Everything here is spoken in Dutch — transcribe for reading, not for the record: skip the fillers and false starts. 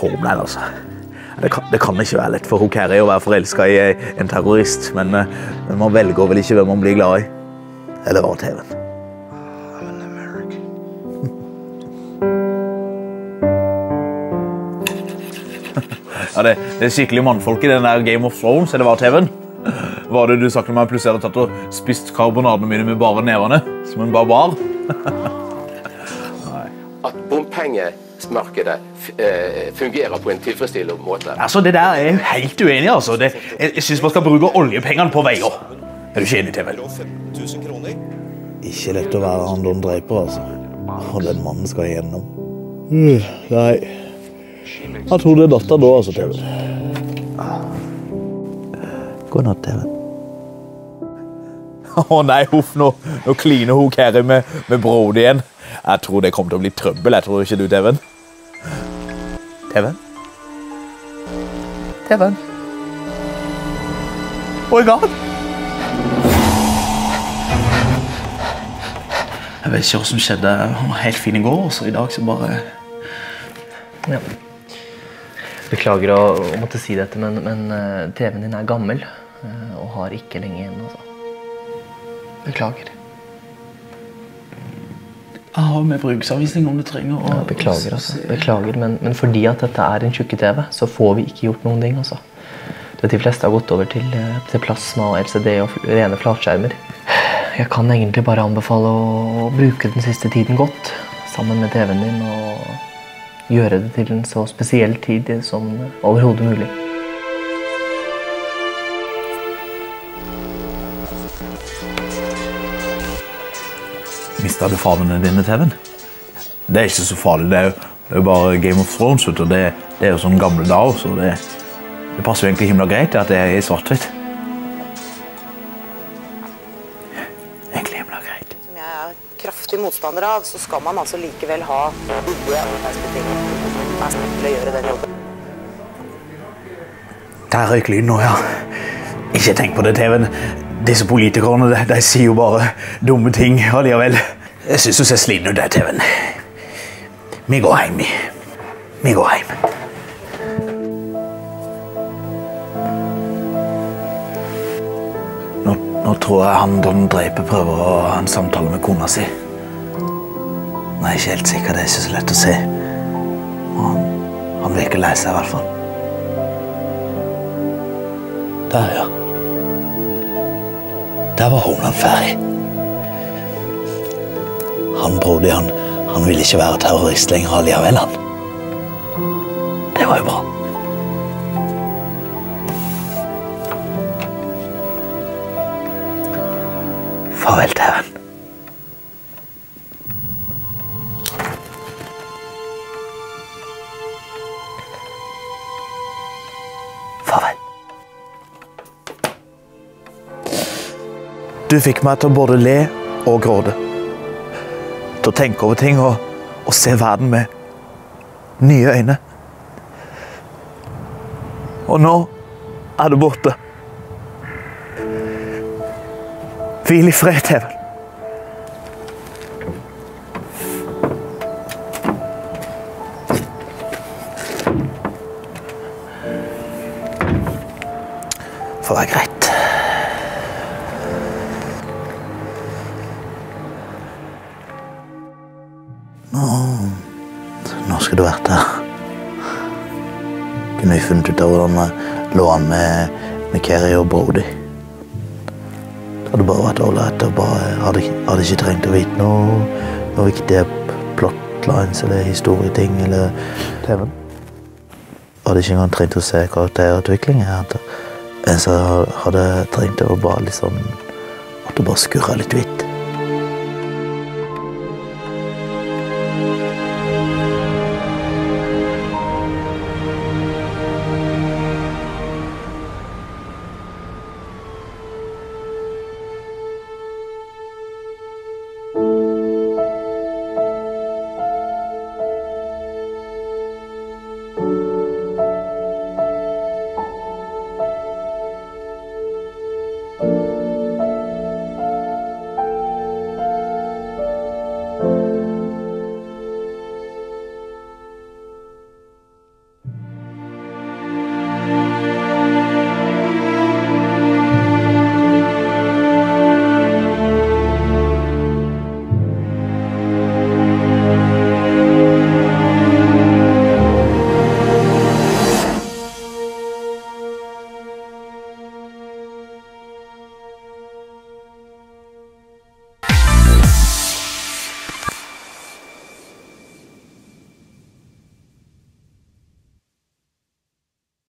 Homeland, altså. Det kan ikke være lett for Hokkaido å være forelsket i en terrorist, men man velger vel ikke hvem man blir glad i. Eller var det TV-en? Ja, det er skikkelig mannfolk i den der Game of Thrones, eller var TV-en? Var det du snakket med meg, plutselig hadde tatt og spist karbonadene mine med bare nevene, som en barbar? At bompengemarkedet fungerer på en tilfredsstillende måte. Altså, det der er jeg helt uenig, altså. Jeg synes man skal bruke oljepengene på veier. Er du ikke enig, TV? Ikke lett å være han Don Draper, altså. Og den mannen skal igjennom. Nei. Jeg tror det er datter da, altså, TV. God natt, TV. Å nei, huff, nå kliner Hokkaido med Brody igjen. Jeg tror det kommer til å bli trøbbel, jeg tror ikke du, TV-en. TV-en? TV-en? Oh my god! Jeg vet ikke hva som skjedde. Han var helt fin i går, så i dag så bare... Ja. Beklager å måtte si dette, men TV-en din er gammel, og har ikke lenge igjen, altså. Beklager. Jeg har med bruksanvisning om du trenger å... Ja, beklager, altså. Beklager, men fordi at dette er en tjukke-TV, så får vi ikke gjort noen ting, altså. De fleste har gått over til plasma, LCD og rene flatskjermer. Jeg kan egentlig bare anbefale å bruke den siste tiden godt, sammen med TV-en din, og gjøre det til en så spesiell tid som overhodet mulig. Mistet du farvene dine, TV-en? Det er ikke så farlig, det er jo bare Game of Thrones, vet du. Det er jo sånn gamle dager, så det passer jo egentlig himla greit at det er svart-hvitt. Egentlig himla greit. Som jeg er kraftig motstander av, så skal man altså likevel ha gode arbeidsbetingelser til å gjøre den jobben. Der røyk lyden nå, ja. Ikke tenk på det, TV-en. Disse politikerne, de sier jo bare dumme ting, alliavel. Jeg synes du ser sliten ut der, TV-en. Vi går hjem, vi. Vi går hjem. Nå tror jeg han Don Draper prøver å ha en samtale med kona si. Nei, ikke helt sikker, det er ikke så lett å se. Han vil ikke leie seg, i hvert fall. Der, ja. Der var Homeland ferdig. Han Brody, han ville ikke være terrorist lenger alliavel, han. Det var jo bra. Farvel, TV-en. Du fikk meg til å både le og gråde. Til å tenke over ting og se verden med nye øyne. Og nå er du borte. Hvil i fred, TV-en. For det er greit. Nå skulle du vært her. Kunne vi funnet ut av hvordan jeg lå an med Kerry og Brody. Det hadde bare vært ålreit etter, bare hadde ikke trengt å vite noe viktige plotlines eller historieting eller TV-en. Hadde ikke engang trengt å se karakterutvikling. Jeg hadde trengt å bare liksom, at det bare skurret litt hvitt.